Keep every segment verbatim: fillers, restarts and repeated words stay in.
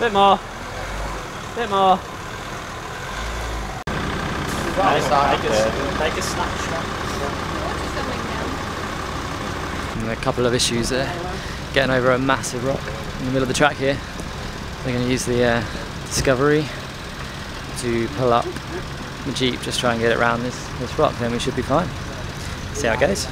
Bit more, bit more. Nice, take, a, take a snapshot. And a couple of issues there. Getting over a massive rock in the middle of the track here. They're going to use the uh, Discovery to pull up the Jeep, just try and get it around this, this rock, then we should be fine. See how it goes.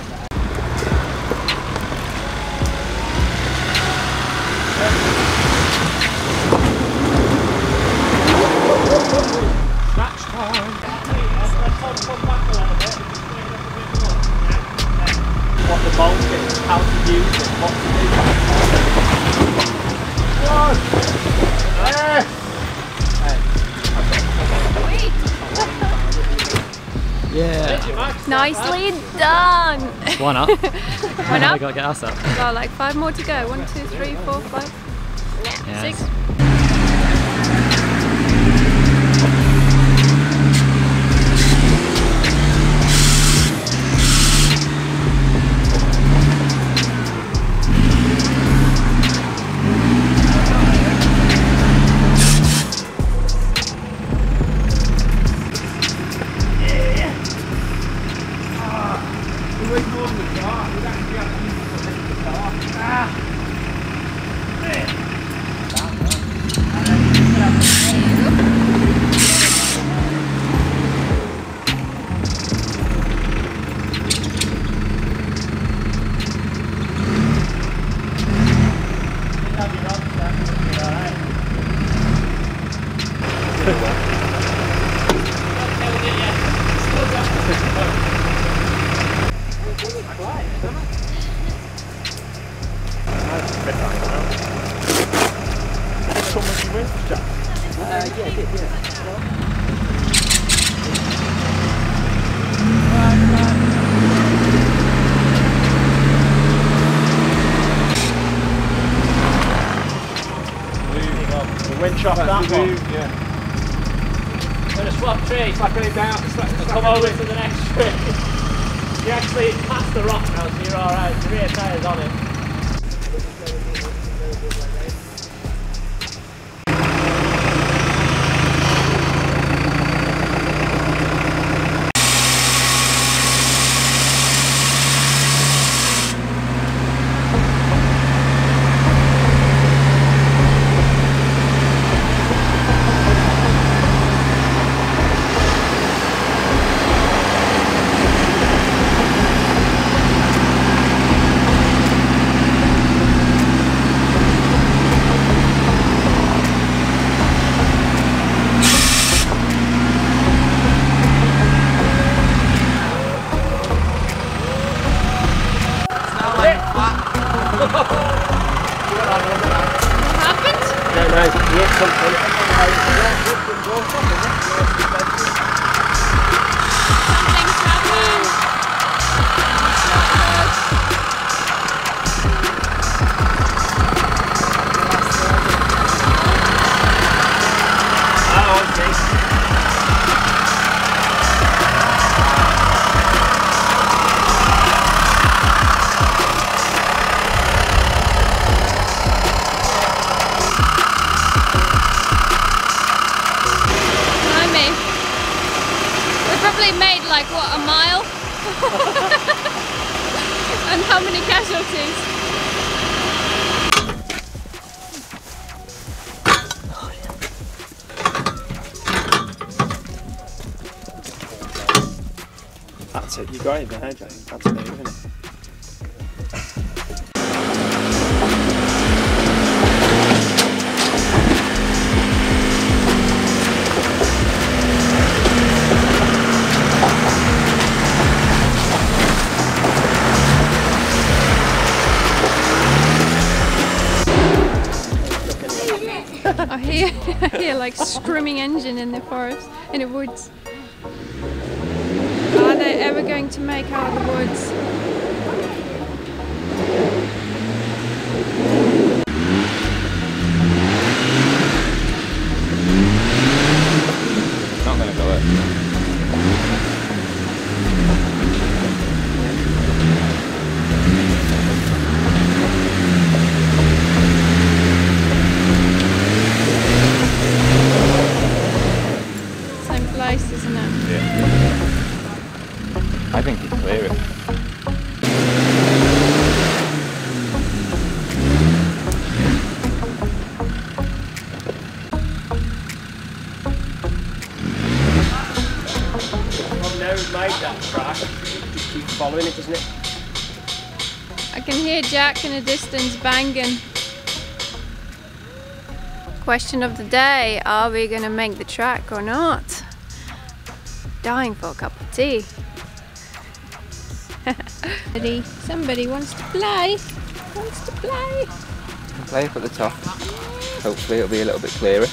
Yeah. Nicely done. One up. One up. We gotta get us up. We've got like five more to go. One, two, three, four, five, yes. six. Shot that one. Yeah. When I swap tree, it's like going down, it's like it's come over to the next tree. You actually passed the rock now, so you're alright. The rear tyre's on it. Casualties. Oh, yeah. That's it, you got it there, Jane. That's it, isn't it? I hear, I hear like strumming engine in the forest, in the woods. Are they ever going to make out of the woods? Not gonna go there. I think you can clear it. I've never made that track. It just keeps following it, doesn't it? I can hear Jack in the distance banging. Question of the day, are we going to make the track or not? Dying for a cup of tea. somebody, somebody wants to play, wants to play. I'll play up at the top. Hopefully it'll be a little bit clearer.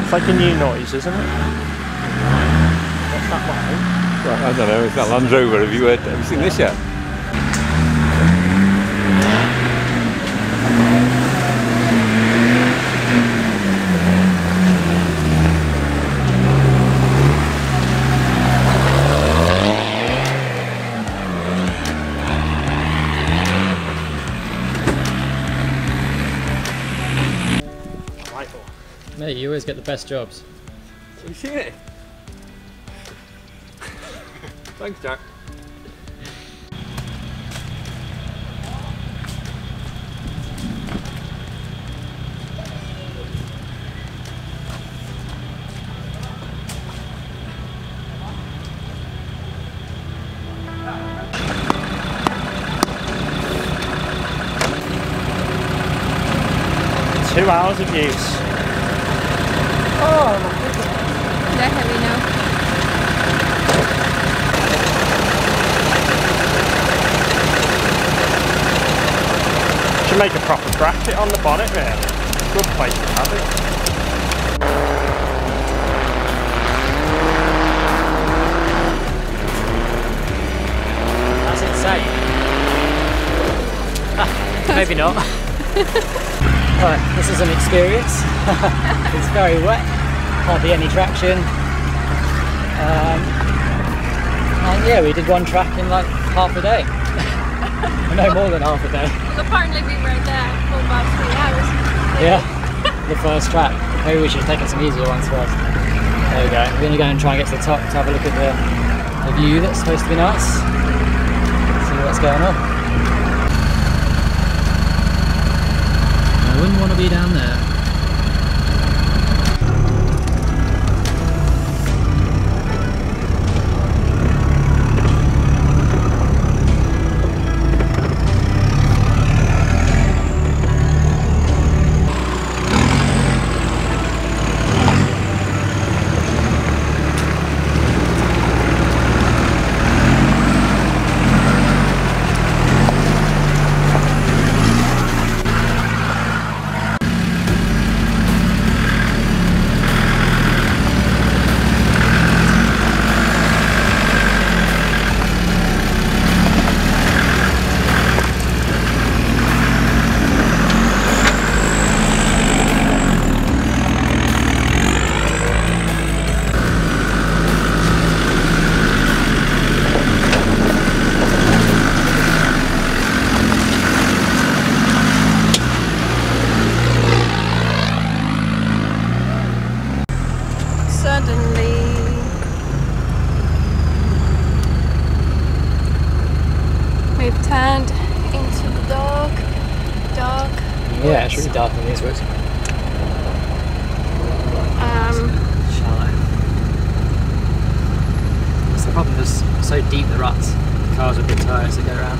It's like a new noise, isn't it? What's that like? Well, I don't know, it's that Land Rover. Have you heard? Have you seen yeah. this yet? Mate, you always get the best jobs. Have you seen it? Thanks, Jack. Two hours of use. Oh, they're heavy now. Should make a proper bracket on the bonnet there. Good place to have it. That's insane. Ah, maybe not. Right, this is an experience. It's very wet, hardly any traction. Um, and yeah, we did one track in like half a day. No more than half a day. Well, apparently we were there for about three hours. Yeah, the first track. Maybe we should have taken some easier ones first. There we go. We're going to go and try and get to the top to have a look at the, the view that's supposed to be nice. See what's going on. I wouldn't want to be down there. Yeah, it's really dark in these woods. Um, shallow. It's the problem, there's so deep the ruts. The cars with big tyres that go around.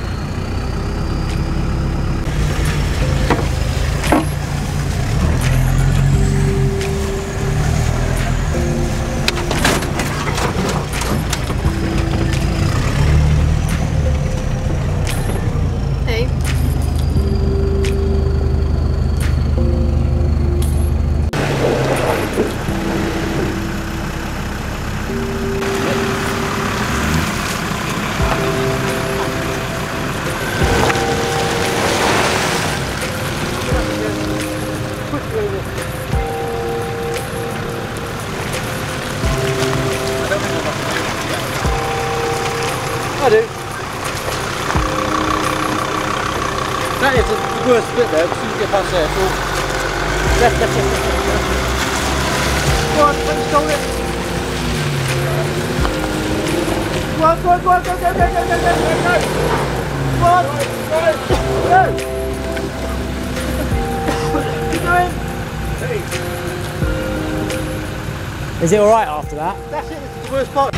I do. That is the worst bit though, as soon as you get past there, it's all left, left, left, left, left, left. Go on, let me stall it. Go on, go on, go on, go, go, go, go, go, go, go, go. Go on, go, go. Keep going. Hey. Is it alright after that? That's it, it's the worst part.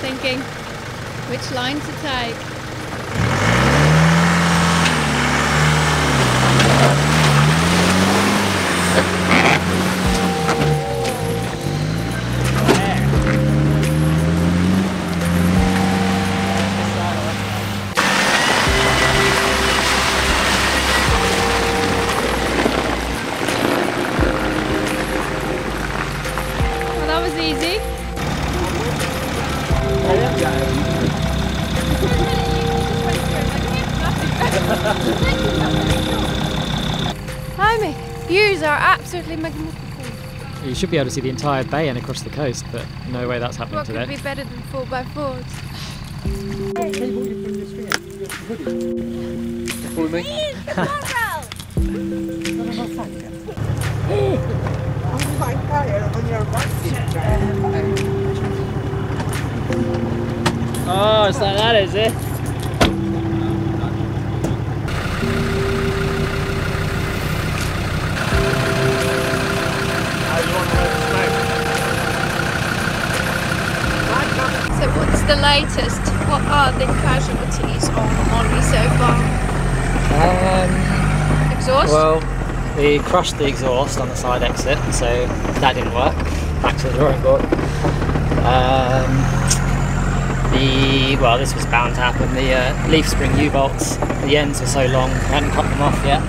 Thinking which line to take. Well, that was easy. Blimey, views are absolutely magnificent. You should be able to see the entire bay and across the coast, but no way that's happening today. What could be better than four by fours? Oh, it's like that, is it? So what's the latest? What are the casualties on Molly so far? Um, exhaust? Well, we crushed the exhaust on the side exit, so that didn't work. Back to the drawing board. Um, the, well, this was bound to happen. The uh, leaf spring U-bolts, the ends were so long, we hadn't cut them off yet.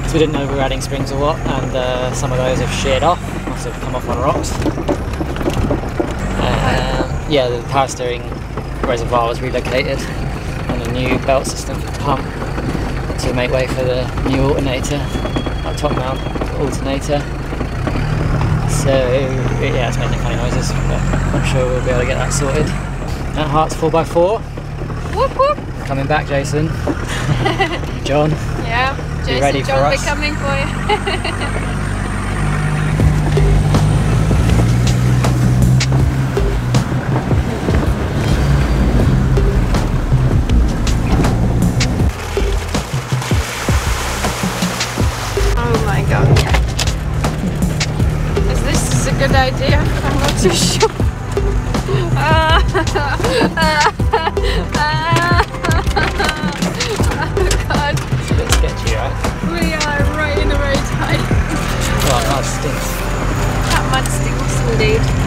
Because we didn't know we were adding springs or what, and uh, some of those have sheared off, must have come off on rocks. Yeah, the power steering reservoir was relocated and a new belt system for the pump to make way for the new alternator, like top mount alternator. So, yeah, it's making funny noises, but I'm sure we'll be able to get that sorted. That Hart's four by four. Whoop whoop! Coming back, Jason. John. Yeah, Jason, ready John, for us? We're coming for you. Idea, I'm not too sure. uh, uh, oh God. It's a bit sketchy, right? We are right in the road tight. Well, that stinks. That mud stinks indeed.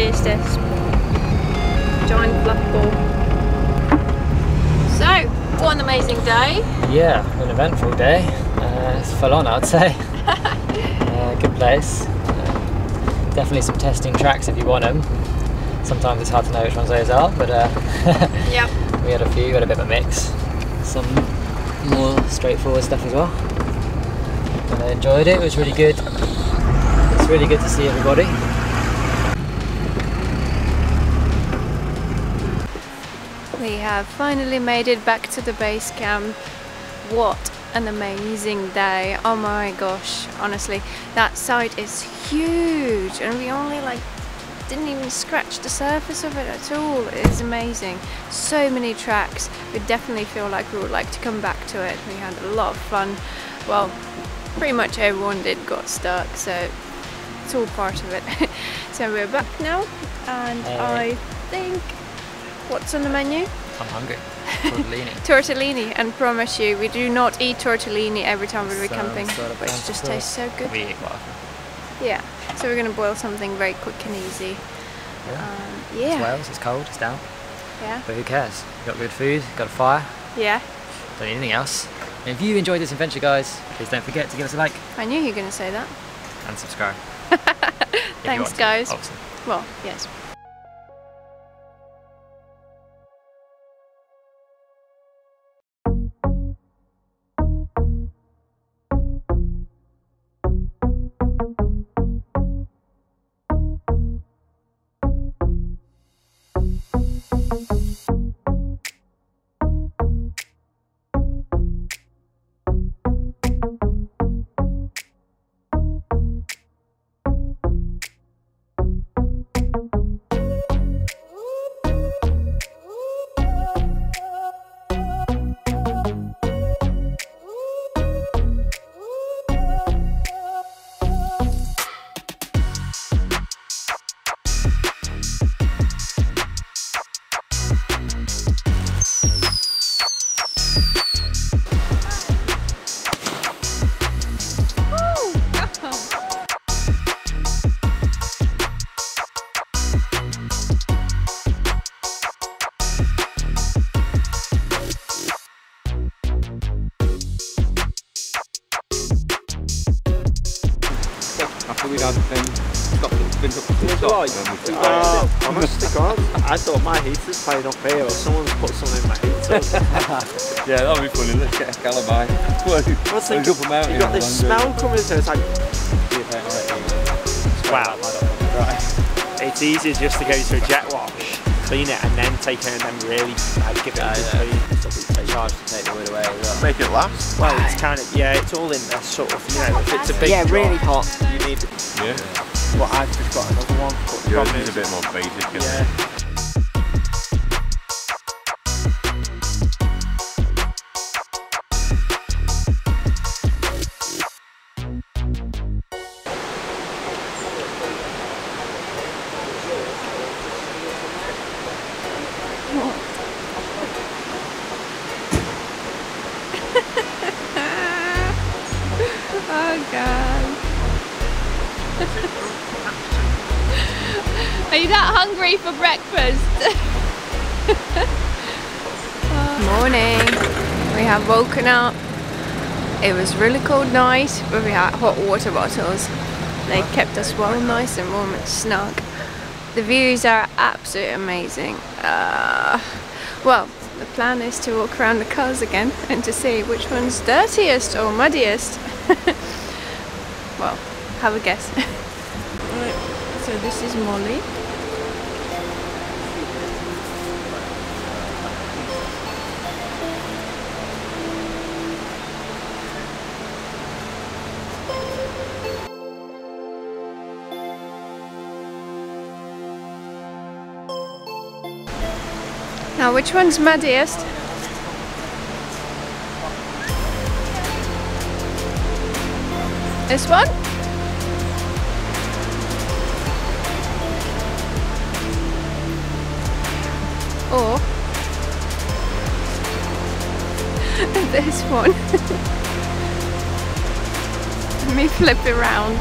is this giant black ball. So, what an amazing day. Yeah, an eventful day. Uh, it's full on, I'd say. uh, good place. Uh, definitely some testing tracks if you want them. Sometimes it's hard to know which ones those are, but uh, yep. We had a few, we had a bit of a mix. Some more straightforward stuff as well. And I enjoyed it, it was really good. It's really good to see everybody. We have finally made it back to the base camp. What an amazing day. Oh my gosh, honestly. That site is huge and we only like didn't even scratch the surface of it at all. It is amazing. So many tracks. We definitely feel like we would like to come back to it. We had a lot of fun. Well, pretty much everyone did got stuck, so it's all part of it. So we're back now and hey. I think what's on the menu? I'm hungry. Tortellini. Tortellini, and promise you, we do not eat tortellini every time we go camping, sort of but it just tastes so good. We eat waffle. Yeah, so we're going to boil something very quick and easy. Yeah. Um, yeah. It's Wales, it's cold, it's down. Yeah. But who cares? We've got good food, got a fire. Yeah. Don't need anything else. And if you enjoyed this adventure, guys, please don't forget to give us a like. I knew you were going to say that. And subscribe. Thanks, guys. Obviously. Well, yes. We'd had um, Scotland's been up to the top. Oh, I must have gone. I thought my heater's playing up here or someone's put something in my heater. Yeah, that'll be funny. Let's get a calabi. What's the mountain? You've got this smell coming through. It's like... Wow. Right. It's easier just to go to a jet wash, clean it and then take it and then really like, give it a good clean. They charge to take the wood away as well. Make it last. Well, it's kind of, yeah, it's all in there sort of, you know, if it's a big Yeah, really hot. Yeah. Well, I've just got another one. But yours is a bit more basic, isn't yeah. it? Oh, God. Are you that hungry for breakfast? Morning. We have woken up. It was really cold night, but we had hot water bottles. They kept us well nice and warm and snug. The views are absolutely amazing. Uh, well, the plan is to walk around the cars again and to see which one's dirtiest or muddiest. Well, have a guess. Right, so this is Molly. Now, which one's muddiest? This one? Or this one. Let me flip it round.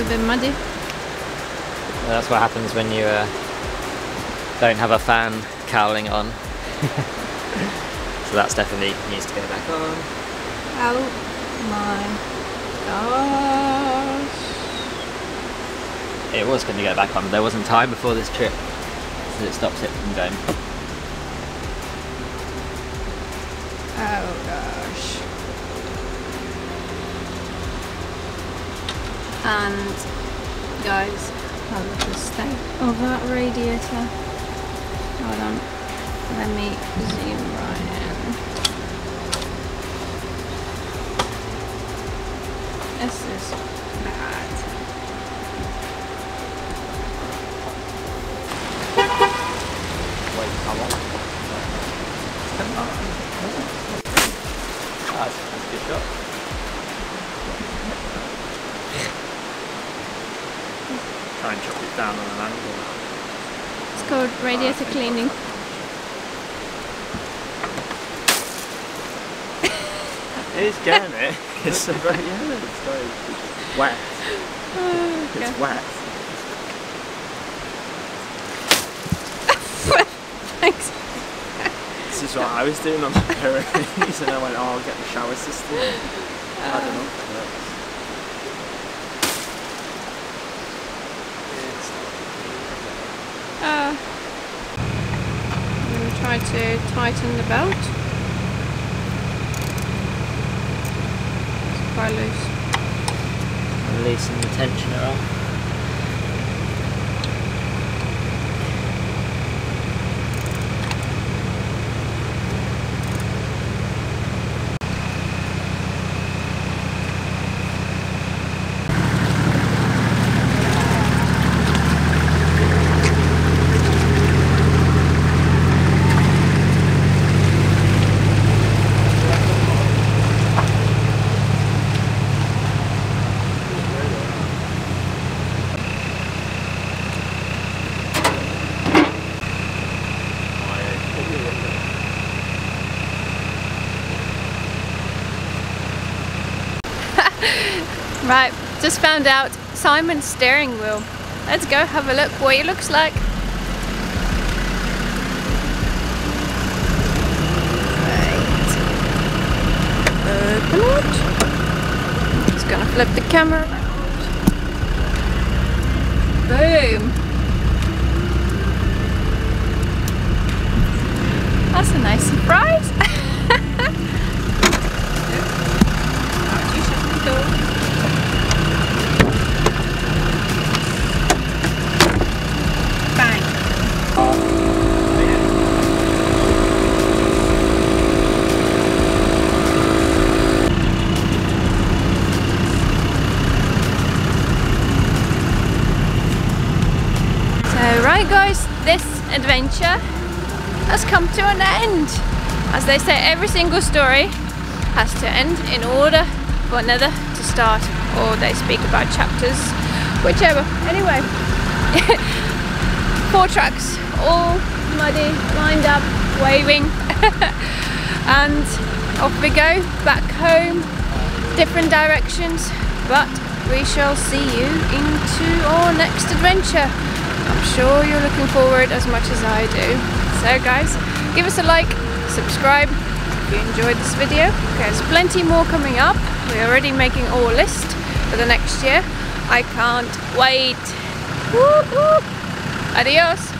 little bit muddy. That's what happens when you uh, don't have a fan cowling on. So that's definitely needs to go back on. Oh my gosh. It was going to go back on, but there wasn't time before this trip, so it stops it from going. Oh gosh. And guys, I'll just stay over that radiator. Hold on. Let me zoom right in. This is bad. Wait, how long? That's a good shot. Try and chop it down on an angle. It's called radiator cleaning. It is getting it. It's so very, yeah, it's very wet. Oh, okay. It's wet. Thanks. This is what I was doing on the Pyrenees, and I went, oh, I'll get the shower system. Um, I don't know if it works. Uh, I'm going to try to tighten the belt. It's quite loose. Releasing the tensioner off. Right, just found out Simon's steering wheel. Let's go have a look what it looks like. Right. Open it. Just gonna flip the camera around. Boom. That's a nice surprise. Guys, this adventure has come to an end. As they say, every single story has to end in order for another to start, or they speak about chapters, whichever. Anyway, four tracks, all muddy, lined up, waving, and off we go back home, different directions, but we shall see you into our next adventure. I'm sure you're looking forward as much as I do. So guys, give us a like, subscribe if you enjoyed this video. There's plenty more coming up. We're already making our list for the next year. I can't wait. Woo, woo. Adios.